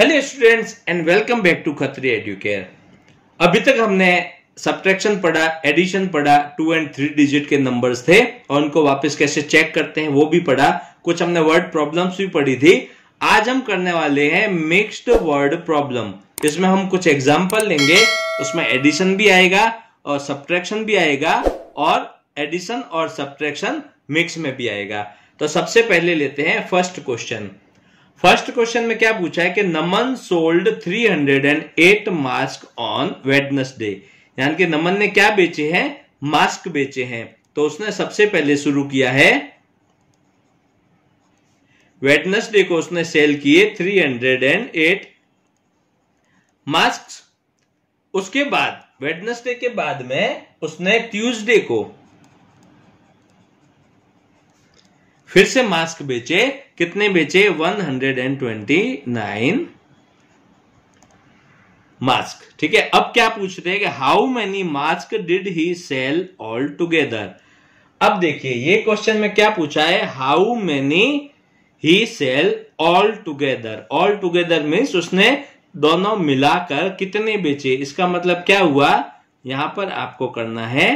Hello students and welcome back to Khatri Educare. अभी तक हमने सब्ट्रैक्शन पढ़ा, एडिशन पढ़ा, 2 और 3 डिजिट के नंबर्स थे और उनको वापस कैसे चेक करते हैं वो भी पढ़ा। कुछ हमने वर्ड प्रॉब्लम्स भी पढ़ी थी। आज हम करने वाले हैं मिक्स्ड वर्ड प्रॉब्लम। इसमें हम कुछ एग्जाम्पल लेंगे, उसमें एडिशन भी आएगा और सब्ट्रैक्शन भी आएगा, और एडिशन और सब्ट्रैक्शन मिक्स में भी आएगा। तो सबसे पहले लेते हैं फर्स्ट क्वेश्चन। फर्स्ट क्वेश्चन में क्या पूछा है कि Naman sold 308 mask on Wednesday, यानी कि नमन ने क्या बेचे हैं, मास्क बेचे हैं। तो उसने सबसे पहले शुरू किया है वेडनेसडे को, उसने सेल किए 308 मास्क। उसके बाद वेडनेसडे के बाद में उसने ट्यूसडे को फिर से मास्क बेचे। कितने बेचे? 129 मास्क। ठीक है, अब क्या पूछ रहे हैं कि how many mask did he sell all together. अब देखिए ये क्वेश्चन में क्या पूछा है, how many he sell all together. All together means उसने दोनों मिलाकर कितने बेचे। इसका मतलब क्या हुआ, यहां पर आपको करना है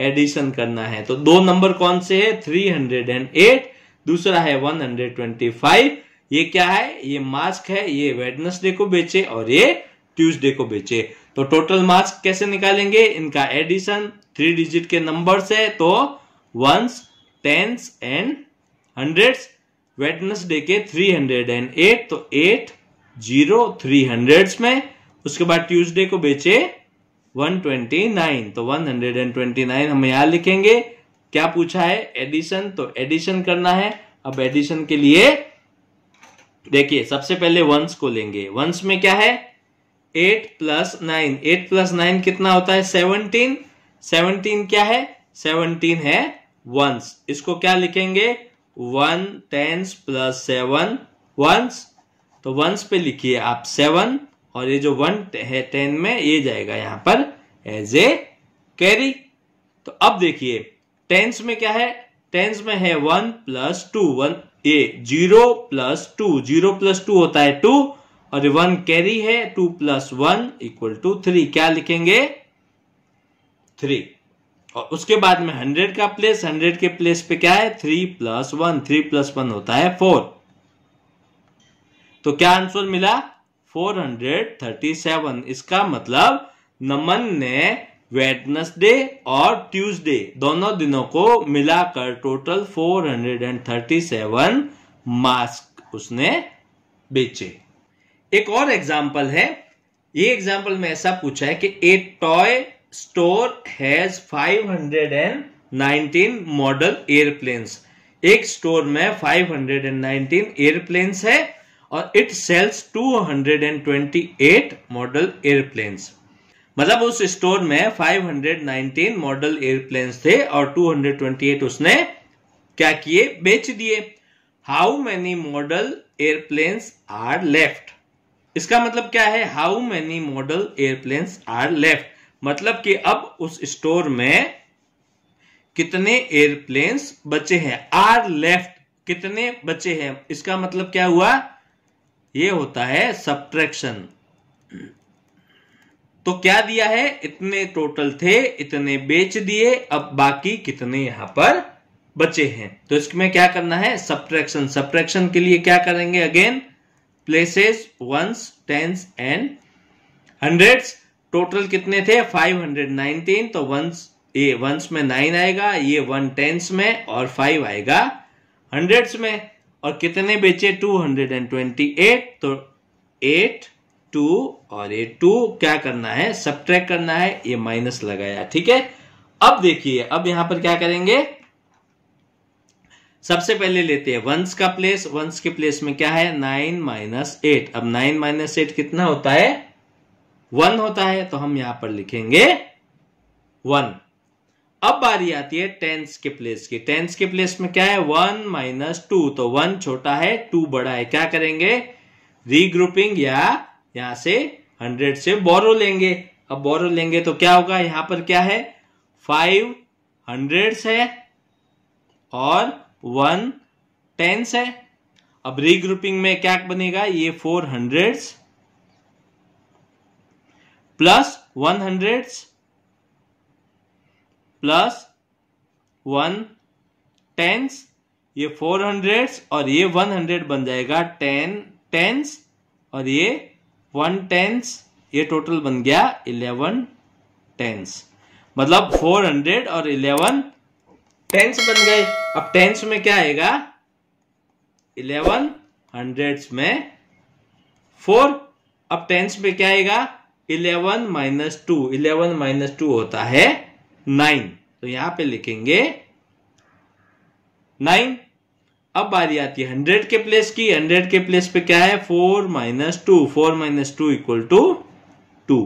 एडिशन करना है। तो दो नंबर कौन से है, 308, दूसरा है 125। ये क्या है, ये मास्क है, ये वेडनेसडे को बेचे और ये ट्यूसडे को बेचे। तो टोटल मास्क कैसे निकालेंगे, इनका एडिशन। 3 डिजिट के नंबर्स है तो ones, tens and hundreds. Wednesday के 308 तो 8 0 300s में। उसके बाद ट्यूसडे को बेचे 129 तो 129 हम यहां लिखेंगे। क्या पूछा है, एडिशन, तो एडिशन करना है। अब एडिशन के लिए देखिए सबसे पहले वंस को लेंगे। वंस में क्या है, 8 + 9 कितना होता है, 17। 17 क्या है, 17 है वंस। इसको क्या लिखेंगे, 1 10 + 7 वंस। तो वंस पे लिखिए आप 7 और ये जो 1 है 10 में ये जाएगा यहां पर एज ए कैरी। तो अब देखिए टेंस में क्या है, टेंस में है 1 + 2 ये 0 + 2 होता है 2 और 1 कैरी है, 2 + 1 = 3। क्या लिखेंगे, 3। और उसके बाद में 100 का प्लेस, 100 के प्लेस पे क्या है, 3 + 1 होता है 4। तो क्या आंसर मिला, 437। इसका मतलब नमन ने वेडनेसडे और ट्यूसडे दोनों दिनों को मिलाकर टोटल 437 मास्क उसने बेचे। एक और एग्जाम्पल है, ये एग्जाम्पल में ऐसा पूछा है कि a toy store has 519 model airplanes. एक स्टोर में 519 एयरप्लेन्स है और इट सेल्स 228 मॉडल एयरप्लेन्स। मतलब उस स्टोर में 519 मॉडल एयरप्लेन्स थे और 228 उसने क्या किए, बेच दिए। How many model airplanes are left. इसका मतलब क्या है, how many model airplanes are left, मतलब कि अब उस स्टोर में कितने एयरप्लेन्स बचे हैं। आर लेफ्ट कितने बचे हैं, इसका मतलब क्या हुआ, ये होता है सब्ट्रैक्शन। तो क्या दिया है, इतने टोटल थे, इतने बेच दिए, अब बाकी कितने यहां पर बचे हैं। तो इसमें क्या करना है, सब्ट्रैक्शन। सब्ट्रैक्शन के लिए क्या करेंगे, again places, ones, tens and hundreds. Total कितने थे, 519 तो वंस में 9 आएगा, ये 1 टेंस में और 5 आएगा हंड्रेड्स में। और कितने बेचे, 228 तो 8 2 और 8 2। क्या करना है, सब्ट्रैक्ट करना है, ये माइनस लगाया। ठीक है, अब देखिए अब यहां पर क्या करेंगे, सबसे पहले लेते हैं वंस का प्लेस। वंस के प्लेस में क्या है, 9 - 8। अब 9 - 8 कितना होता है, 1 होता है, तो हम यहां पर लिखेंगे 1। अब बारी आती है टेंस के प्लेस की। टेंस के प्लेस में क्या है, 1 - 2 तो 1 छोटा है, 2 बड़ा है। क्या करेंगे, रीग्रुपिंग, या यहां से 100 से बोरो लेंगे। अब बोरो लेंगे तो क्या होगा, यहां पर क्या है, 5 100s है और 1 10s है। अब रीग्रुपिंग में क्या बनेगा, ये 400s plus 100s plus 1 10s, ये 400s और ये 100 बन जाएगा 10 10s और ये 1 10s, ये टोटल बन गया 11 10s, मतलब 400 और 11 10s बन गए। अब टेंस में क्या आएगा, 11 हंड्रेड्स में 4। अब टेंस में क्या आएगा, 11 माइनस 2 होता है 9, तो यहां पे लिखेंगे 9। अब बारी आती है 100 के प्लेस की। 100 के प्लेस पे क्या है, 4 माइनस 2 = 2।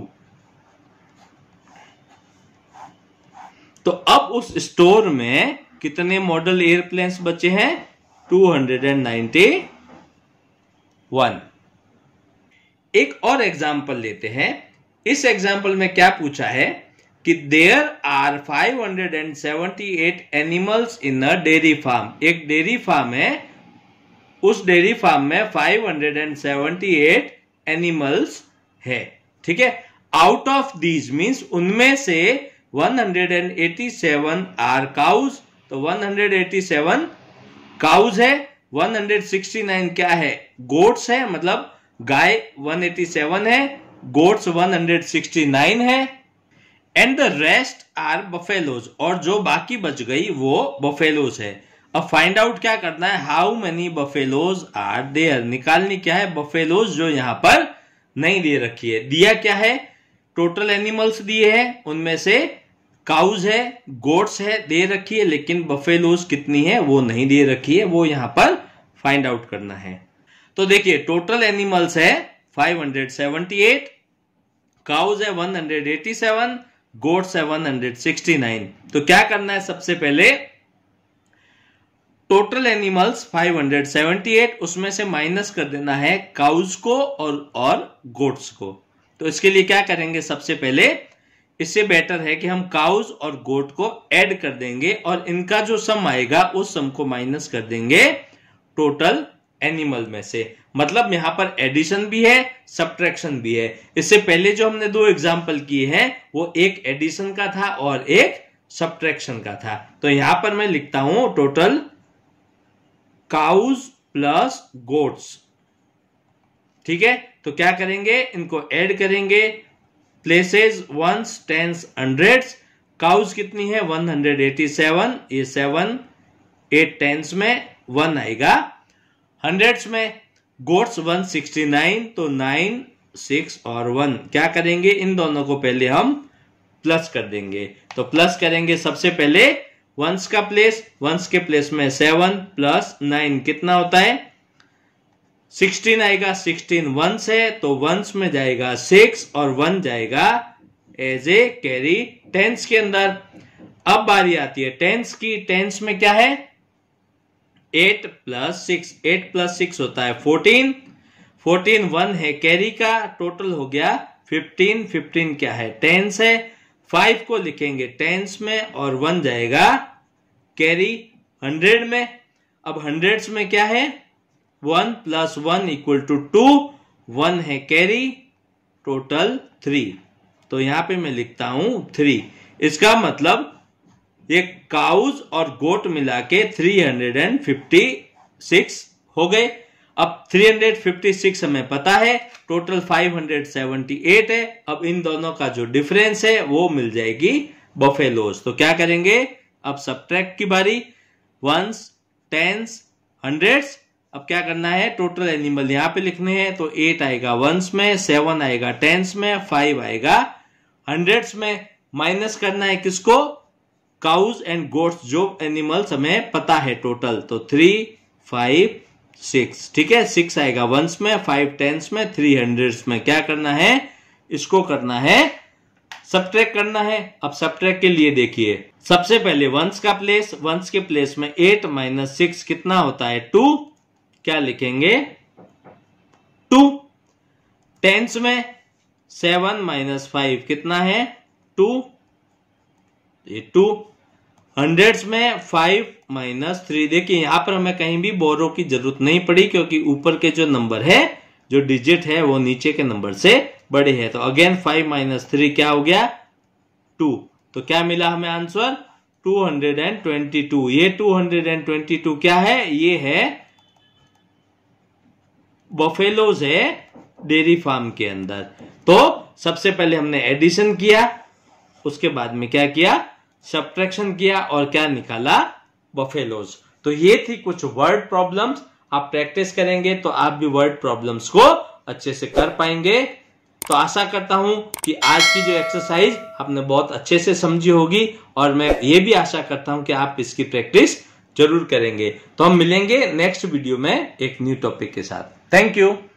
तो अब उस स्टोर में कितने मॉडल एयरप्लेन्स बचे हैं, 291। एक और एग्जाम्पल लेते हैं। इस एग्जाम्पल में क्या पूछा है कि there are 578 animals in a dairy farm. एक डेयरी फार्म है, उस डेयरी फार्म में 578 एनिमल्स है, ठीक है। आउट ऑफ दीज मींस उनमें से 187 आर काउज, तो 187 काउज है। 169 क्या है, गोट्स है, मतलब गाय 187 है, गोट्स 169 है। And the rest are buffaloes, और जो बाकी बच गई वो बफेलोज है। अब फाइंड आउट क्या करना है, how many buffaloes are there. निकालनी क्या है, बफेलोज जो यहां पर नहीं दे रखी है। दिया क्या है, टोटल एनिमल्स दिए हैं, उनमें से काउज है, गोट्स है दे रखी है, लेकिन बफेलोज कितनी है वो नहीं दे रखी है, वो यहां पर फाइंड आउट करना है। तो देखिए टोटल एनिमल्स है 578, काउज है 187, गोट्स है 169। तो क्या करना है, सबसे पहले टोटल एनिमल्स 578 उसमें से माइनस कर देना है काउज को और गोट्स को। तो इसके लिए क्या करेंगे, सबसे पहले इससे बेटर है कि हम काउज और गोट को ऐड कर देंगे और इनका जो सम आएगा उस सम को माइनस कर देंगे टोटल एनिमल में से। मतलब यहां पर एडिशन भी है, सब्ट्रैक्शन भी है। इससे पहले जो हमने दो एग्जाम्पल किए हैं वो एक एडिशन का था और एक सब्ट्रैक्शन का था। तो यहां पर मैं लिखता हूं टोटल काउज प्लस गोट्स, ठीक है। तो क्या करेंगे, इनको ऐड करेंगे, places 1s 10s 100s। Cause कितनी है, 187, ये 7 8 10s में 1 आएगा, 100s में गोट्स 169, तो 9 6 और 1। क्या करेंगे, इन दोनों को पहले हम प्लस कर देंगे। तो प्लस करेंगे सबसे पहले वंस के प्लेस में 7 प्लस 9 कितना होता है, 16 आएगा। 16 वंस है तो वंस में जाएगा 6 और 1 जाएगा एज ए कैरी टेंस के अंदर। अब बारी आती है टेंस की। टेंस में क्या है, 8 प्लस 6 होता है 14, 14 1 है कैरी का, टोटल हो गया 15, 15 क्या है टेंस है, 5 को लिखेंगे टेंस में और 1 जाएगा कैरी 100 में। अब 100s में क्या है, 1 प्लस 1 = 2, 1 है कैरी, टोटल 3। तो यहां पे मैं लिखता हूं 3। इसका मतलब ये काउज और गोट मिला के 356 हो गए। अब 356 हमें पता है, टोटल 578 है। अब इन दोनों का जो डिफरेंस है वो मिल जाएगी बफेलोज। तो क्या करेंगे, अब सब्ट्रैक्ट की बारी, 1s 10s 100s। अब क्या करना है, टोटल एनिमल यहां पे लिखने हैं, तो 8 आएगा 1s में, 7 आएगा 10s में, 5 आएगा 100s में। माइनस करना है किसको, काउज एंड गोट्स, जो एनिमल्स हमें पता है टोटल। तो 3 5 6, ठीक है, 6 आएगा 1s में, 5 10s में, 3 100s में। क्या करना है, इसको करना है सब्ट्रैक्ट करना है। अब सब्ट्रैक्ट के लिए देखिए, सबसे पहले वंस के प्लेस में 8 माइनस 6 कितना होता है, 2। क्या लिखेंगे, 2। टेंस में 7 माइनस 5 कितना है, 2, ये 2। हंड्रेड्स में 5 - 3, देखिए यहाँ पर हमें कहीं भी बोरो की जरूरत नहीं पड़ी क्योंकि ऊपर के जो नंबर है, जो डिजिट है वो नीचे के नंबर से बड़े हैं। तो अगेन 5 - 3 क्या हो गया 2। तो क्या मिला हमें आंसर 222। ये 222 क्या है, ये है बफेलोज है डेयरी फार्म के अंदर। तो सबसे पहले हमने एडिशन किया, उसके बाद में क्या किया सब्ट्रैक्शन किया और क्या निकाला बफेलोज। तो ये थी कुछ वर्ड प्रॉब्लम्स। आप प्रैक्टिस करेंगे तो आप भी वर्ड प्रॉब्लम्स को अच्छे से कर पाएंगे। तो आशा करता हूं कि आज की जो एक्सरसाइज आपने बहुत अच्छे से समझी होगी और मैं ये भी आशा करता हूं कि आप इसकी प्रैक्टिस जरूर करेंगे। तो हम मिलेंगे नेक्स्ट वीडियो में एक न्यू टॉपिक के साथ। Thank you.